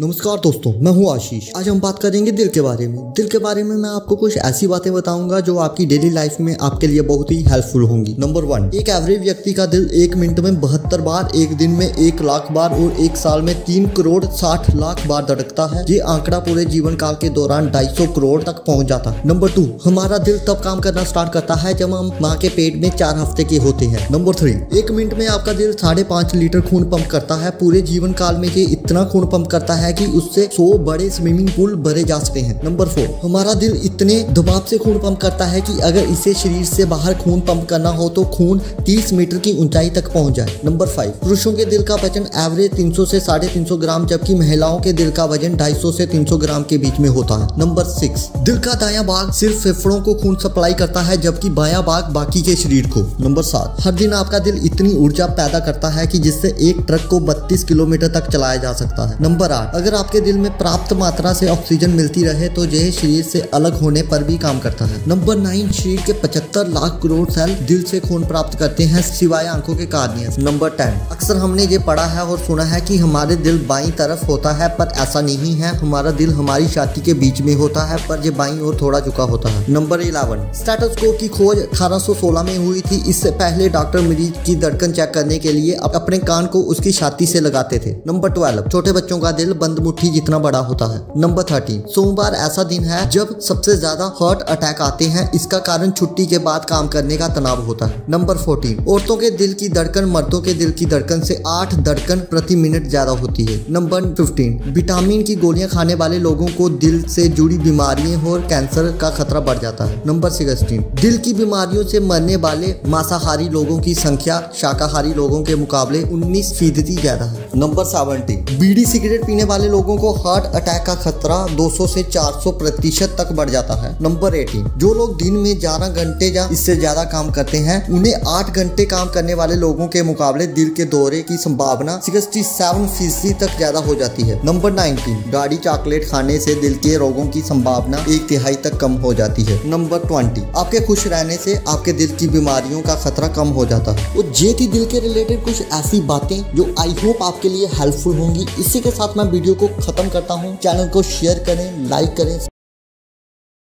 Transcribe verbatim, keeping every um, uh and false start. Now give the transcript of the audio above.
नमस्कार दोस्तों, मैं हूं आशीष। आज हम बात करेंगे दिल के बारे में। दिल के बारे में मैं आपको कुछ ऐसी बातें बताऊंगा जो आपकी डेली लाइफ में आपके लिए बहुत ही हेल्पफुल होंगी। नंबर वन, एक एवरेज व्यक्ति का दिल एक मिनट में बहत्तर बार, एक दिन में एक लाख बार और एक साल में तीन करोड़ साठ लाख बार धड़कता है। ये आंकड़ा पूरे जीवन काल के दौरान ढाई सौ करोड़ तक पहुँच जाता है। नंबर टू, हमारा दिल तब काम करना स्टार्ट करता है जब हम माँ के पेट में चार हफ्ते के होते हैं। नंबर थ्री, एक मिनट में आपका दिल साढ़े पाँच लीटर खून पंप करता है। पूरे जीवन काल में ये इतना खून पंप करता है है कि उससे सौ बड़े स्विमिंग पूल भरे जा सकते हैं। नंबर फोर, हमारा दिल इतने दबाव से खून पंप करता है कि अगर इसे शरीर से बाहर खून पंप करना हो तो खून तीस मीटर की ऊंचाई तक पहुंच जाए। नंबर फाइव, पुरुषों के दिल का वजन एवरेज तीन सौ से साढ़े तीन सौ ग्राम जबकि महिलाओं के दिल का वजन दो सौ पचास से तीन सौ ग्राम के बीच में होता है। नंबर सिक्स, दिल का दायां भाग सिर्फ फेफड़ों को खून सप्लाई करता है जबकि बायां भाग बाकी के शरीर को। नंबर सात, हर दिन आपका दिल इतनी ऊर्जा पैदा करता है कि जिससे एक ट्रक को बत्तीस किलोमीटर तक चलाया जा सकता है। नंबर आठ, अगर आपके दिल में प्राप्त मात्रा से ऑक्सीजन मिलती रहे तो यह शरीर से अलग होने पर भी काम करता है। नंबर नाइन, शरीर के पचहत्तर लाख करोड़ सेल दिल से खून प्राप्त करते हैं सिवाय आंखों के कार्निया। नंबर टेन, अक्सर हमने ये पढ़ा है और सुना है कि हमारे दिल बाईं तरफ होता है, पर ऐसा नहीं है। हमारा दिल हमारी छाती के बीच में होता है, पर यह बाईं ओर थोड़ा झुका होता है। नंबर इलेवन, स्टेथोस्कोप की खोज अठारह सौ सोलह में हुई थी। इससे पहले डॉक्टर मरीज की धड़कन चेक करने के लिए अपने कान को उसकी छाती से लगाते थे। नंबर ट्वेल्व, छोटे बच्चों का दिल बंद मुट्ठी जितना बड़ा होता है। नंबर थर्टीन, सोमवार ऐसा दिन है जब सबसे ज्यादा हार्ट अटैक आते हैं। इसका कारण छुट्टी के बाद काम करने का तनाव होता है। नंबर फोर्टीन, औरतों के दिल की धड़कन मर्दों के दिल की धड़कन से आठ धड़कन प्रति मिनट ज्यादा होती है। नंबर फिफ्टीन, विटामिन की गोलियां खाने वाले लोगों को दिल से जुड़ी बीमारियों और कैंसर का खतरा बढ़ जाता है। नंबर सिक्सटीन, दिल की बीमारियों से मरने वाले मांसाहारी लोगों की संख्या शाकाहारी लोगों के मुकाबले उन्नीस फीसदी ज्यादा है। नंबर सेवनटीन, बीड़ी सिगरेट पीने वाले लोगों को हार्ट अटैक का खतरा दो सौ से चार सौ प्रतिशत तक बढ़ जाता है। नंबर अठारह, जो लोग दिन में ग्यारह घंटे या इससे ज्यादा काम करते हैं उन्हें आठ घंटे काम करने वाले लोगों के मुकाबले दिल के दौरे की संभावना सड़सठ फीसदी तक ज्यादा हो जाती है। नंबर उन्नीस, गाढ़ी चॉकलेट खाने से दिल के रोगों की संभावना एक तिहाई तक कम हो जाती है। नंबर बीस, आपके खुश रहने से आपके दिल की बीमारियों का खतरा कम हो जाता है। और ये थी दिल के रिलेटेड कुछ ऐसी बातें जो आई होप आपके लिए हेल्पफुल होंगी। इसी के साथ मैं वीडियो को खत्म करता हूँ। चैनल को शेयर करें, लाइक करें।